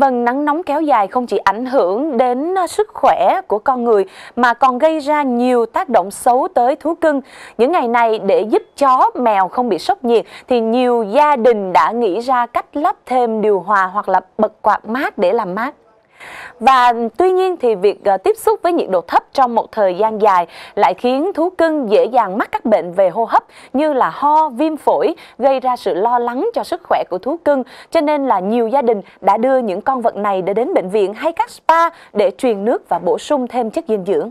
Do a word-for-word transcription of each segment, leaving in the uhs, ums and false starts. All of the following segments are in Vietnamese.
Vâng, nắng nóng kéo dài không chỉ ảnh hưởng đến sức khỏe của con người mà còn gây ra nhiều tác động xấu tới thú cưng. Những ngày này để giúp chó, mèo không bị sốc nhiệt thì nhiều gia đình đã nghĩ ra cách lắp thêm điều hòa hoặc là bật quạt mát để làm mát. Và tuy nhiên thì việc tiếp xúc với nhiệt độ thấp trong một thời gian dài lại khiến thú cưng dễ dàng mắc các bệnh về hô hấp như là ho, viêm phổi, gây ra sự lo lắng cho sức khỏe của thú cưng. Cho nên là nhiều gia đình đã đưa những con vật này để đến bệnh viện hay các spa để truyền nước và bổ sung thêm chất dinh dưỡng.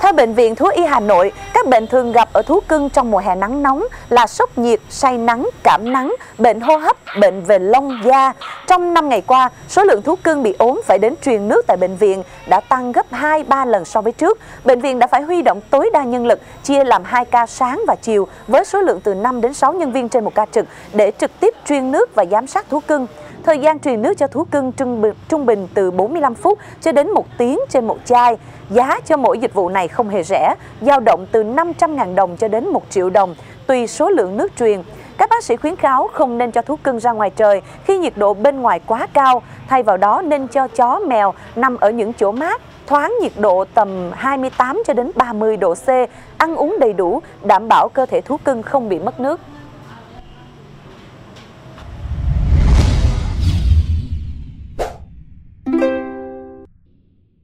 Theo Bệnh viện Thú y Hà Nội, các bệnh thường gặp ở thú cưng trong mùa hè nắng nóng là sốc nhiệt, say nắng, cảm nắng, bệnh hô hấp, bệnh về lông, da. Trong năm ngày qua, số lượng thú cưng bị ốm phải đến truyền nước tại bệnh viện đã tăng gấp hai ba lần so với trước. Bệnh viện đã phải huy động tối đa nhân lực, chia làm hai ca sáng và chiều với số lượng từ năm đến sáu nhân viên trên một ca trực để trực tiếp truyền nước và giám sát thú cưng. Thời gian truyền nước cho thú cưng trung bình từ bốn mươi lăm phút cho đến một tiếng trên một chai. Giá cho mỗi dịch vụ này không hề rẻ, dao động từ năm trăm nghìn đồng cho đến một triệu đồng, tùy số lượng nước truyền. Các bác sĩ khuyến cáo không nên cho thú cưng ra ngoài trời khi nhiệt độ bên ngoài quá cao, thay vào đó nên cho chó, mèo nằm ở những chỗ mát, thoáng nhiệt độ tầm hai mươi tám cho đến ba mươi độ C, ăn uống đầy đủ, đảm bảo cơ thể thú cưng không bị mất nước.